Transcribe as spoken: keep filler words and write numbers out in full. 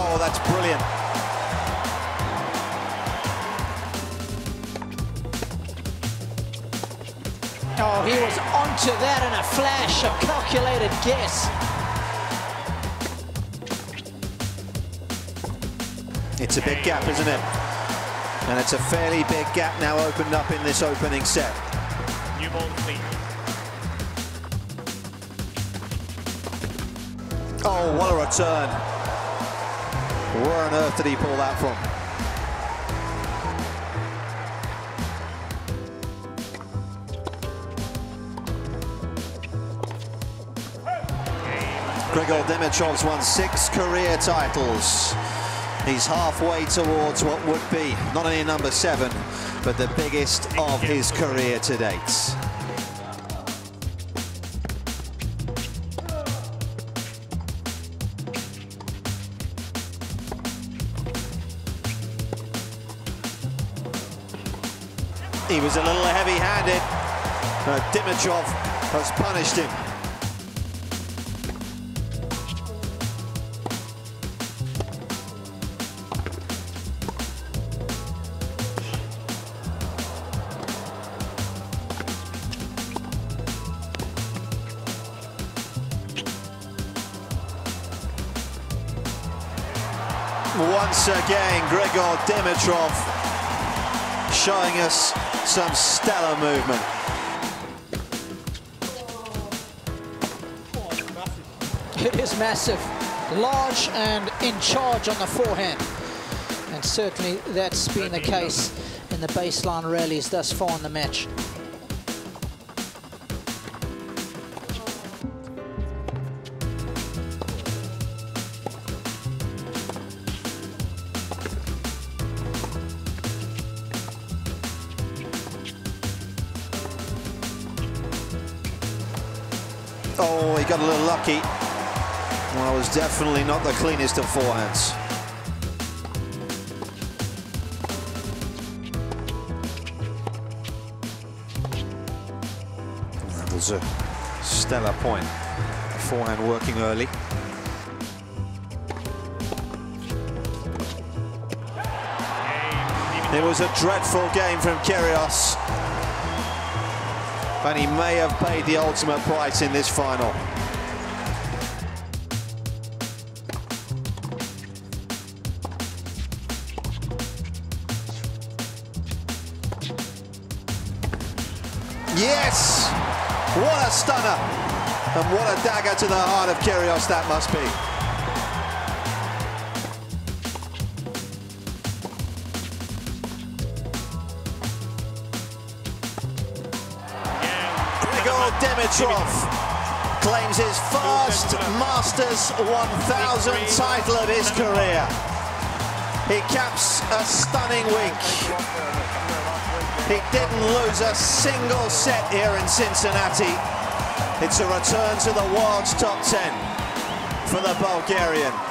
Oh, that's brilliant. Oh, he was onto that in a flash, a calculated guess. It's a big gap, isn't it? And it's a fairly big gap now opened up in this opening set. New ball, please. Oh, what a return. Where on earth did he pull that from? Grigor Dimitrov's won six career titles. He's halfway towards what would be not only number seven, but the biggest of his career to date. He was a little heavy-handed, but Dimitrov has punished him. Once again, Grigor Dimitrov showing us some stellar movement. It is massive, large and in charge on the forehand. And certainly that's been the case in the baseline rallies thus far in the match. Oh, he got a little lucky. Well, it was definitely not the cleanest of forehands. That was a stellar point. Forehand working early. It was a dreadful game from Kyrgios. And he may have paid the ultimate price in this final. Yes! What a stunner! And what a dagger to the heart of Kyrgios that must be. Dimitrov claims his first Masters one thousand title of his career. He caps a stunning week. He didn't lose a single set here in Cincinnati. It's a return to the world's top ten for the Bulgarian.